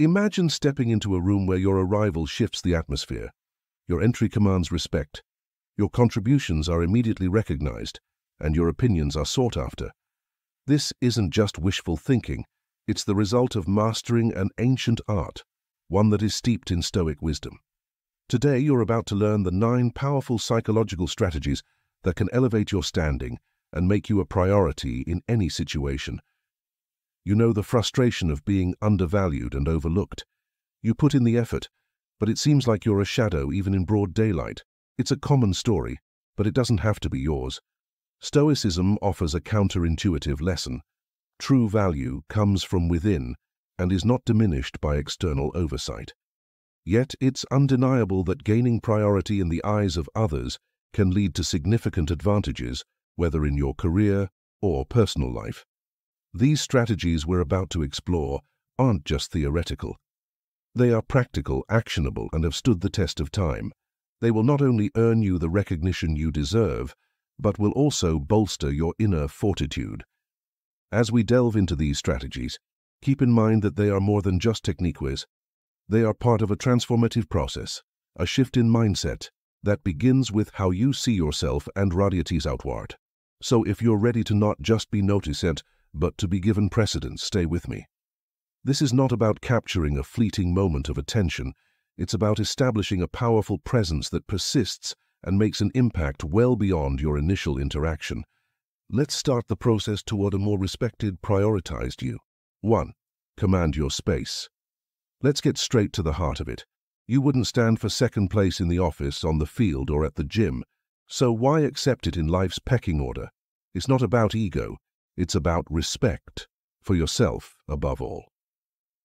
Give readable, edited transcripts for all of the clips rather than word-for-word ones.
Imagine stepping into a room where your arrival shifts the atmosphere. Your entry commands respect, your contributions are immediately recognized, and your opinions are sought after. This isn't just wishful thinking, it's the result of mastering an ancient art, one that is steeped in Stoic wisdom. Today you're about to learn the 9 powerful psychological strategies that can elevate your standing and make you a priority in any situation. You know the frustration of being undervalued and overlooked. You put in the effort, but it seems like you're a shadow even in broad daylight. It's a common story, but it doesn't have to be yours. Stoicism offers a counterintuitive lesson. True value comes from within and is not diminished by external oversight. Yet it's undeniable that gaining priority in the eyes of others can lead to significant advantages, whether in your career or personal life. These strategies we're about to explore aren't just theoretical. They are practical, actionable, and have stood the test of time. They will not only earn you the recognition you deserve, but will also bolster your inner fortitude. As we delve into these strategies, keep in mind that they are more than just techniques. They are part of a transformative process, a shift in mindset that begins with how you see yourself and radiates outward. So if you're ready to not just be noticed, but to be given precedence, stay with me. This is not about capturing a fleeting moment of attention. It's about establishing a powerful presence that persists and makes an impact well beyond your initial interaction. Let's start the process toward a more respected, prioritized you. 1. Command your space. Let's get straight to the heart of it. You wouldn't stand for second place in the office, on the field, or at the gym. So why accept it in life's pecking order? It's not about ego. It's about respect, for yourself above all.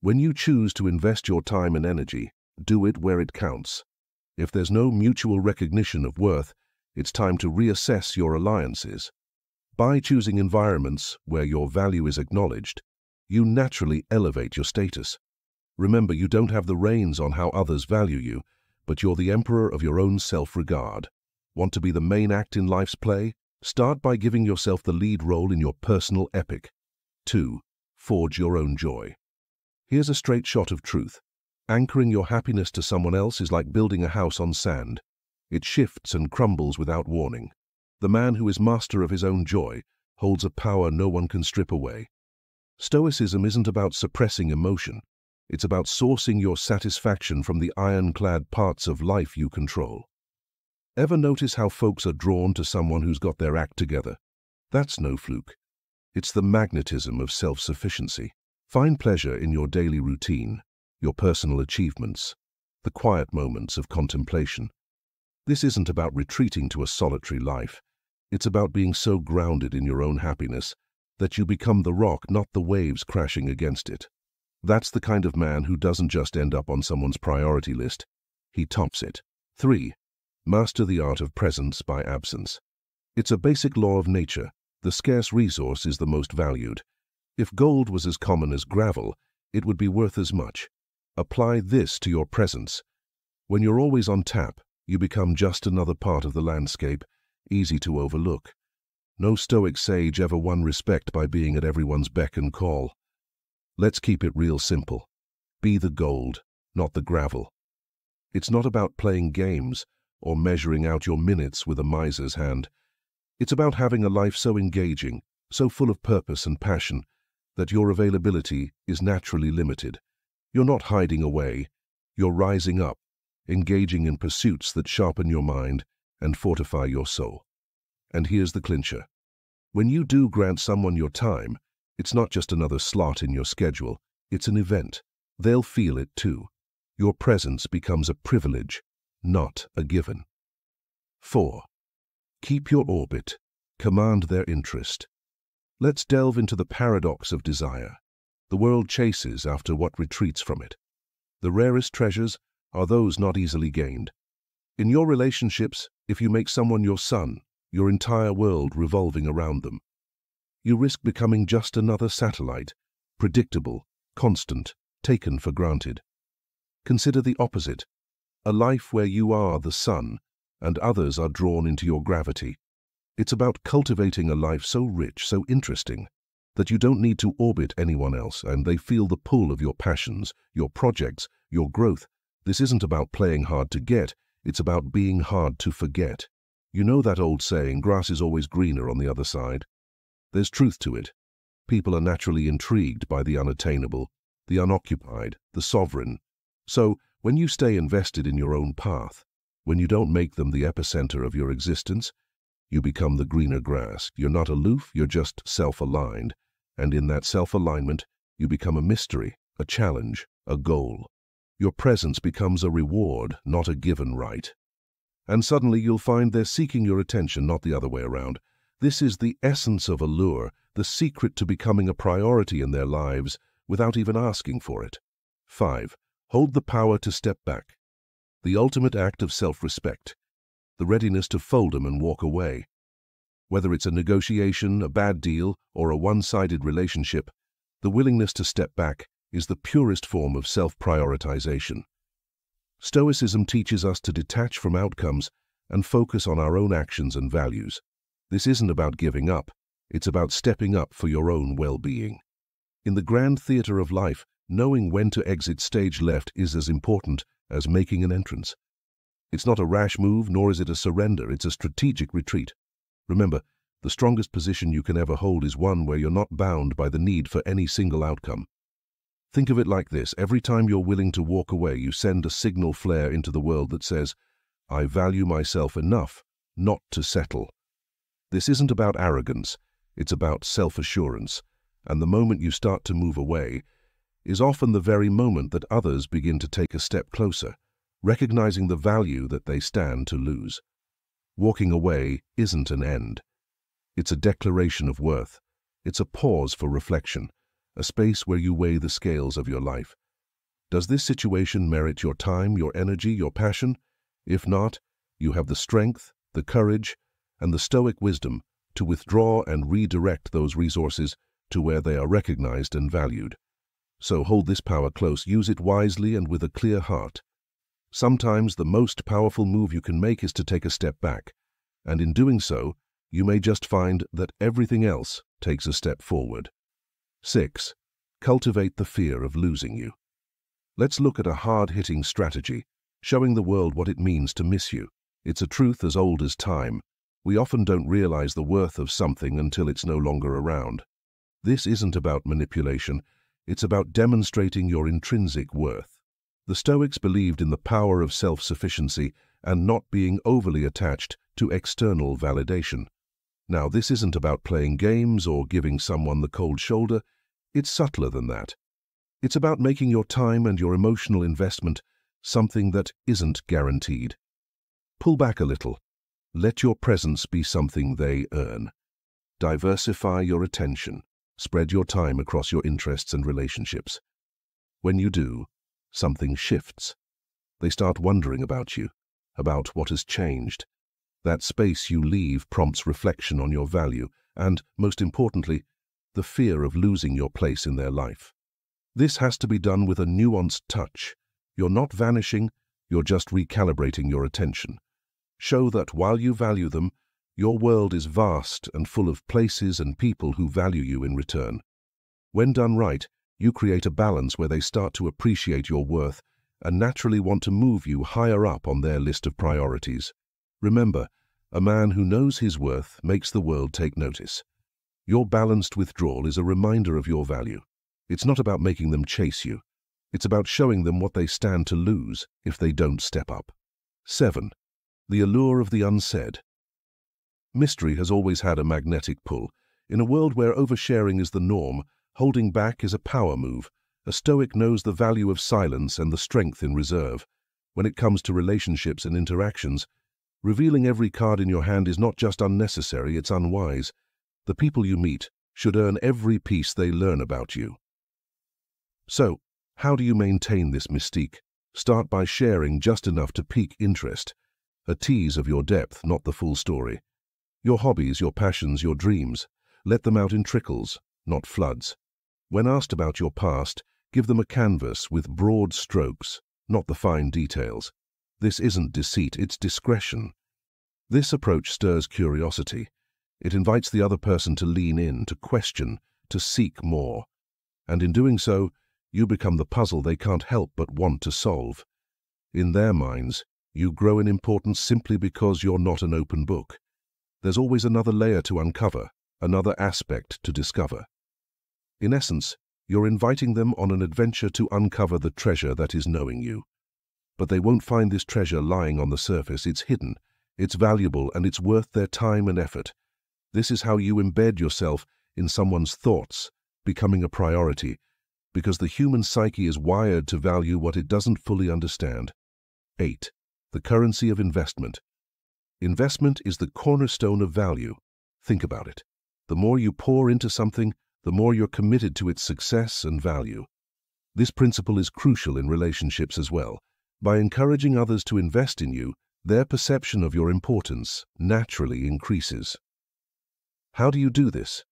When you choose to invest your time and energy, do it where it counts. If there's no mutual recognition of worth, it's time to reassess your alliances. By choosing environments where your value is acknowledged, you naturally elevate your status. Remember, you don't have the reins on how others value you, but you're the emperor of your own self-regard. Want to be the main act in life's play? Start by giving yourself the lead role in your personal epic. 2. Forge your own joy. Here's a straight shot of truth. Anchoring your happiness to someone else is like building a house on sand. It shifts and crumbles without warning. The man who is master of his own joy holds a power no one can strip away. Stoicism isn't about suppressing emotion. It's about sourcing your satisfaction from the ironclad parts of life you control. Ever notice how folks are drawn to someone who's got their act together? That's no fluke. It's the magnetism of self-sufficiency. Find pleasure in your daily routine, your personal achievements, the quiet moments of contemplation. This isn't about retreating to a solitary life. It's about being so grounded in your own happiness that you become the rock, not the waves crashing against it. That's the kind of man who doesn't just end up on someone's priority list. He tops it. 3. Master the art of presence by absence. It's a basic law of nature. The scarce resource is the most valued. If gold was as common as gravel, it would be worth as much. Apply this to your presence. When you're always on tap, you become just another part of the landscape, easy to overlook. No Stoic sage ever won respect by being at everyone's beck and call. Let's keep it real simple. Be the gold, not the gravel. It's not about playing games or measuring out your minutes with a miser's hand. It's about having a life so engaging, so full of purpose and passion, that your availability is naturally limited. You're not hiding away. You're rising up, engaging in pursuits that sharpen your mind and fortify your soul. And here's the clincher. When you do grant someone your time, it's not just another slot in your schedule. It's an event. They'll feel it too. Your presence becomes a privilege, not a given. 4. Keep your orbit. Command their interest. Let's delve into the paradox of desire. The world chases after what retreats from it. The rarest treasures are those not easily gained. In your relationships, if you make someone your sun, your entire world revolving around them, you risk becoming just another satellite, predictable, constant, taken for granted. Consider the opposite. A life where you are the sun and others are drawn into your gravity. It's about cultivating a life so rich, so interesting, that you don't need to orbit anyone else and they feel the pull of your passions, your projects, your growth. This isn't about playing hard to get, it's about being hard to forget. You know that old saying, grass is always greener on the other side? There's truth to it. People are naturally intrigued by the unattainable, the unoccupied, the sovereign. So, when you stay invested in your own path, when you don't make them the epicenter of your existence, you become the greener grass. You're not aloof, you're just self-aligned. And in that self-alignment, you become a mystery, a challenge, a goal. Your presence becomes a reward, not a given right. And suddenly you'll find they're seeking your attention, not the other way around. This is the essence of allure, the secret to becoming a priority in their lives without even asking for it. 5. Hold the power to step back. The ultimate act of self-respect. The readiness to fold them and walk away. Whether it's a negotiation, a bad deal, or a one-sided relationship, the willingness to step back is the purest form of self-prioritization. Stoicism teaches us to detach from outcomes and focus on our own actions and values. This isn't about giving up, it's about stepping up for your own well-being. In the grand theater of life, knowing when to exit stage left is as important as making an entrance. It's not a rash move, nor is it a surrender, it's a strategic retreat. Remember, the strongest position you can ever hold is one where you're not bound by the need for any single outcome. Think of it like this, every time you're willing to walk away, you send a signal flare into the world that says, I value myself enough not to settle. This isn't about arrogance, it's about self-assurance, and the moment you start to move away is often the very moment that others begin to take a step closer, recognizing the value that they stand to lose. Walking away isn't an end. It's a declaration of worth. It's a pause for reflection, a space where you weigh the scales of your life. Does this situation merit your time, your energy, your passion? If not, you have the strength, the courage, and the stoic wisdom to withdraw and redirect those resources to where they are recognized and valued. So hold this power close, use it wisely and with a clear heart. Sometimes the most powerful move you can make is to take a step back, and in doing so, you may just find that everything else takes a step forward. 6. Cultivate the fear of losing you. Let's look at a hard-hitting strategy, showing the world what it means to miss you. It's a truth as old as time. We often don't realize the worth of something until it's no longer around. This isn't about manipulation, it's about demonstrating your intrinsic worth. The Stoics believed in the power of self-sufficiency and not being overly attached to external validation. Now, this isn't about playing games or giving someone the cold shoulder, it's subtler than that. It's about making your time and your emotional investment something that isn't guaranteed. Pull back a little. Let your presence be something they earn. Diversify your attention. Spread your time across your interests and relationships. When you do, something shifts. They start wondering about you, about what has changed. That space you leave prompts reflection on your value and, most importantly, the fear of losing your place in their life. This has to be done with a nuanced touch. You're not vanishing, you're just recalibrating your attention. Show that while you value them, your world is vast and full of places and people who value you in return. When done right, you create a balance where they start to appreciate your worth and naturally want to move you higher up on their list of priorities. Remember, a man who knows his worth makes the world take notice. Your balanced withdrawal is a reminder of your value. It's not about making them chase you. It's about showing them what they stand to lose if they don't step up. 7. The allure of the unsaid. Mystery has always had a magnetic pull. In a world where oversharing is the norm, holding back is a power move. A Stoic knows the value of silence and the strength in reserve. When it comes to relationships and interactions, revealing every card in your hand is not just unnecessary, it's unwise. The people you meet should earn every piece they learn about you. So, how do you maintain this mystique? Start by sharing just enough to pique interest, a tease of your depth, not the full story. Your hobbies, your passions, your dreams, let them out in trickles, not floods. When asked about your past, give them a canvas with broad strokes, not the fine details. This isn't deceit, it's discretion. This approach stirs curiosity. It invites the other person to lean in, to question, to seek more, and in doing so, you become the puzzle they can't help but want to solve. In their minds, you grow in importance simply because you're not an open book. There's always another layer to uncover, another aspect to discover. In essence, you're inviting them on an adventure to uncover the treasure that is knowing you. But they won't find this treasure lying on the surface. It's hidden, it's valuable, and it's worth their time and effort. This is how you embed yourself in someone's thoughts, becoming a priority, because the human psyche is wired to value what it doesn't fully understand. 8. The currency of investment. Investment is the cornerstone of value. Think about it. The more you pour into something, the more you're committed to its success and value. This principle is crucial in relationships as well. By encouraging others to invest in you, their perception of your importance naturally increases. How do you do this?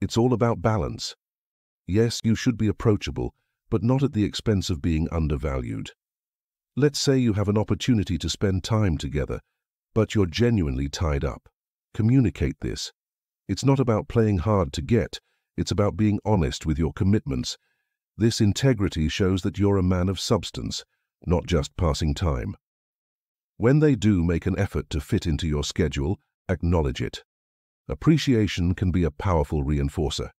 It's all about balance. Yes, you should be approachable, but not at the expense of being undervalued. Let's say you have an opportunity to spend time together, but you're genuinely tied up. Communicate this. It's not about playing hard to get, it's about being honest with your commitments. This integrity shows that you're a man of substance, not just passing time. When they do make an effort to fit into your schedule, acknowledge it. Appreciation can be a powerful reinforcer.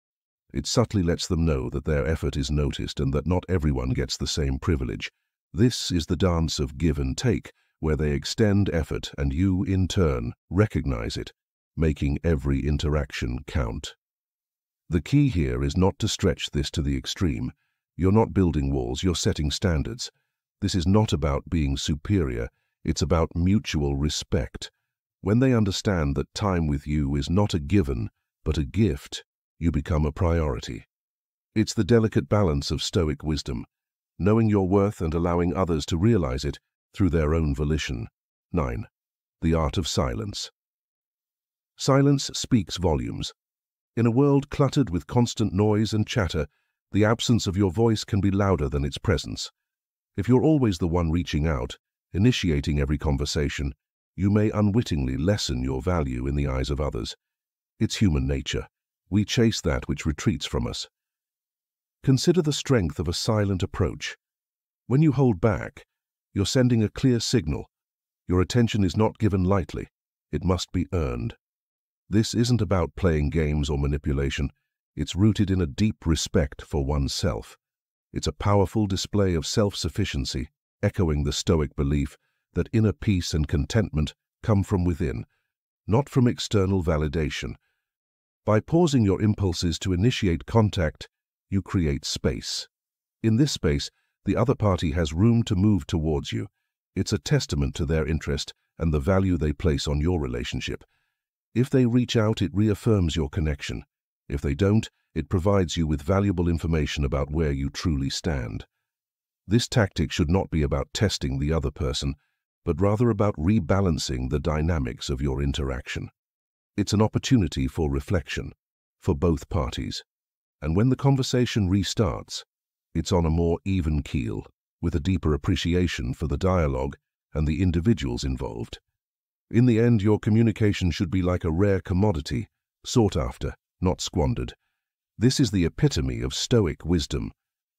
It subtly lets them know that their effort is noticed and that not everyone gets the same privilege. This is the dance of give and take, where they extend effort and you, in turn, recognize it, making every interaction count. The key here is not to stretch this to the extreme. You're not building walls, you're setting standards. This is not about being superior, it's about mutual respect. When they understand that time with you is not a given, but a gift, you become a priority. It's the delicate balance of stoic wisdom, knowing your worth and allowing others to realize it through their own volition. 9. The art of silence. Silence speaks volumes. In a world cluttered with constant noise and chatter, the absence of your voice can be louder than its presence. If you're always the one reaching out, initiating every conversation, you may unwittingly lessen your value in the eyes of others. It's human nature. We chase that which retreats from us. Consider the strength of a silent approach. When you hold back, you're sending a clear signal. Your attention is not given lightly. It must be earned. This isn't about playing games or manipulation. It's rooted in a deep respect for oneself. It's a powerful display of self-sufficiency, echoing the Stoic belief that inner peace and contentment come from within, not from external validation. By pausing your impulses to initiate contact, you create space. In this space, the other party has room to move towards you. It's a testament to their interest and the value they place on your relationship. If they reach out, it reaffirms your connection. If they don't, it provides you with valuable information about where you truly stand. This tactic should not be about testing the other person, but rather about rebalancing the dynamics of your interaction. It's an opportunity for reflection, for both parties. And when the conversation restarts, it's on a more even keel, with a deeper appreciation for the dialogue and the individuals involved. In the end, your communication should be like a rare commodity, sought after, not squandered. This is the epitome of Stoic wisdom,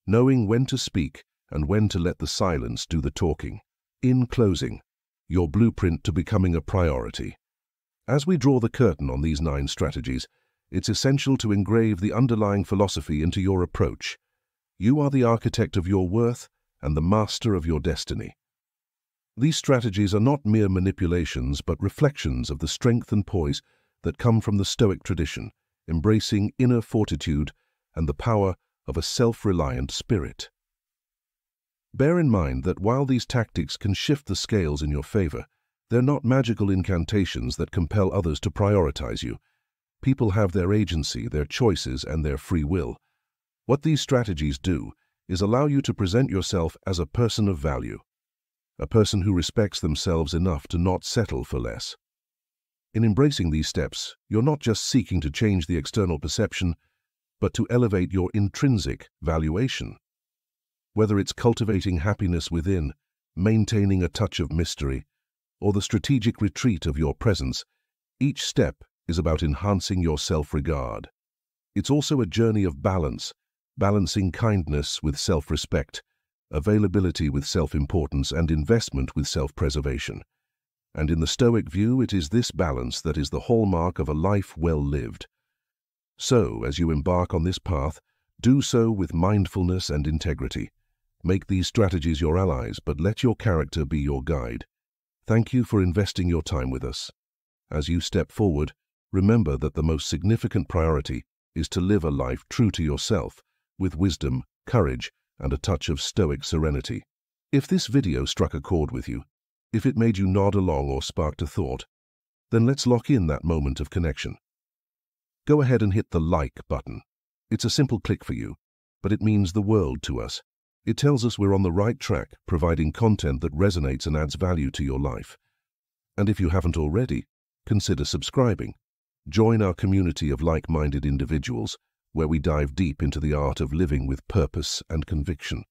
knowing when to speak and when to let the silence do the talking. In closing, your blueprint to becoming a priority. As we draw the curtain on these 9 strategies, it's essential to engrave the underlying philosophy into your approach. You are the architect of your worth and the master of your destiny. These strategies are not mere manipulations, but reflections of the strength and poise that come from the Stoic tradition, embracing inner fortitude and the power of a self-reliant spirit. Bear in mind that while these tactics can shift the scales in your favor, they're not magical incantations that compel others to prioritize you. People have their agency, their choices, and their free will. What these strategies do is allow you to present yourself as a person of value, a person who respects themselves enough to not settle for less. In embracing these steps, you're not just seeking to change the external perception, but to elevate your intrinsic valuation. Whether it's cultivating happiness within, maintaining a touch of mystery, or the strategic retreat of your presence, each step is about enhancing your self-regard. It's also a journey of balance, balancing kindness with self-respect, availability with self-importance, and investment with self-preservation. And in the Stoic view, it is this balance that is the hallmark of a life well lived. So, as you embark on this path, do so with mindfulness and integrity. Make these strategies your allies, but let your character be your guide. Thank you for investing your time with us. As you step forward, remember that the most significant priority is to live a life true to yourself, with wisdom, courage, and a touch of Stoic serenity. If this video struck a chord with you, if it made you nod along or sparked a thought, then let's lock in that moment of connection. Go ahead and hit the like button. It's a simple click for you, but it means the world to us. It tells us we're on the right track, providing content that resonates and adds value to your life. And if you haven't already, consider subscribing. Join our community of like-minded individuals, where we dive deep into the art of living with purpose and conviction.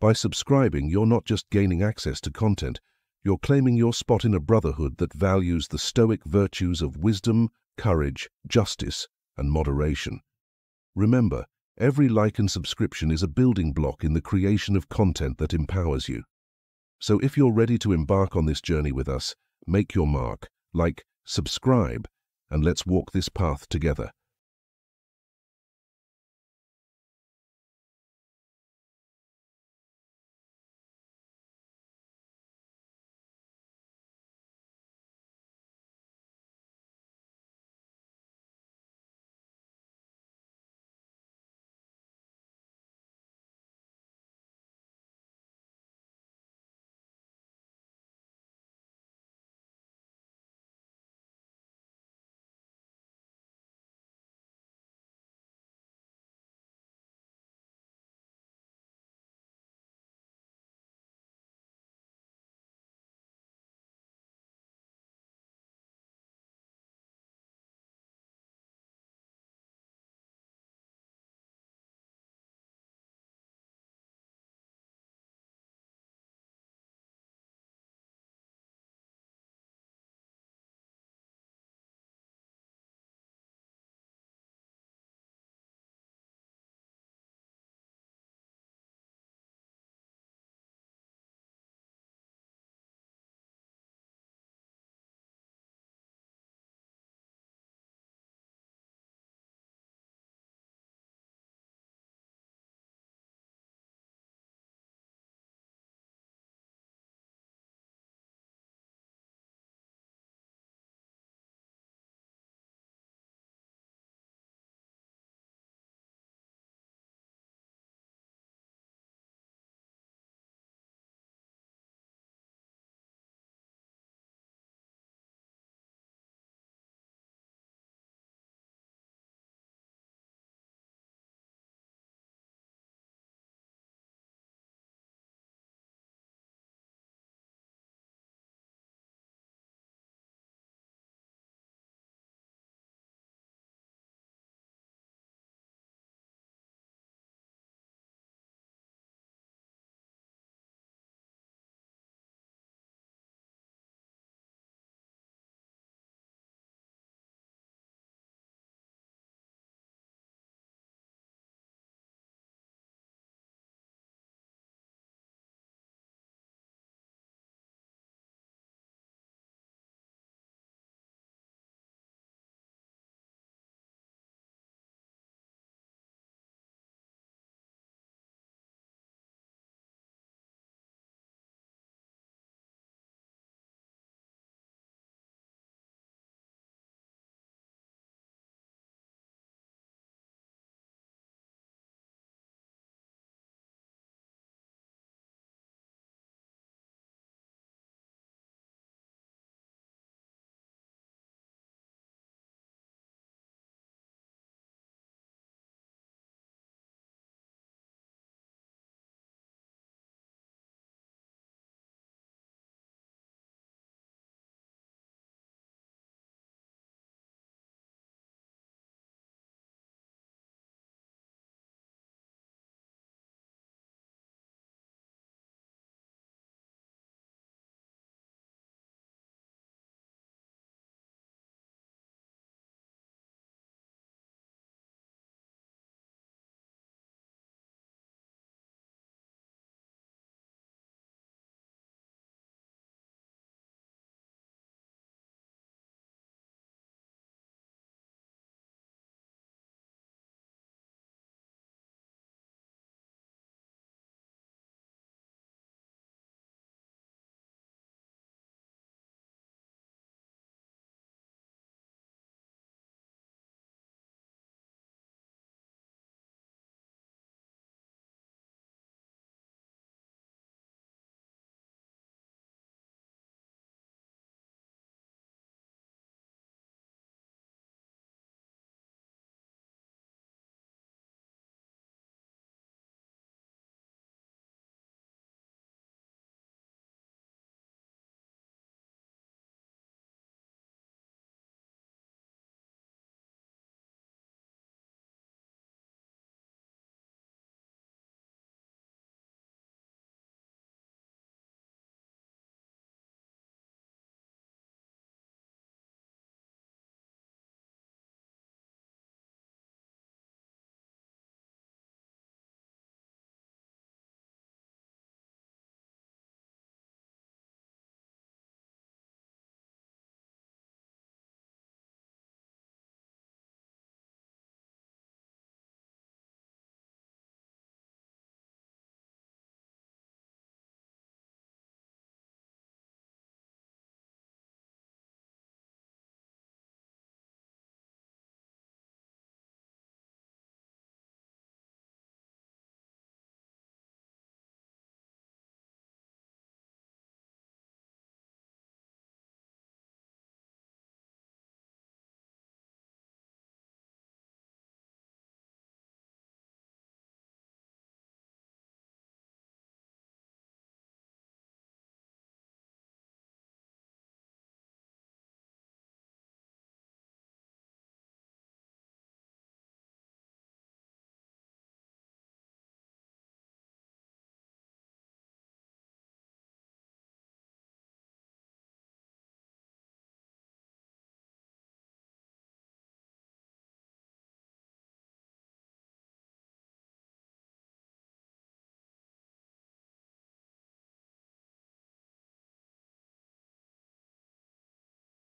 By subscribing, you're not just gaining access to content, you're claiming your spot in a brotherhood that values the Stoic virtues of wisdom, courage, justice, and moderation. Remember, every like and subscription is a building block in the creation of content that empowers you. So if you're ready to embark on this journey with us, make your mark, like, subscribe, and let's walk this path together.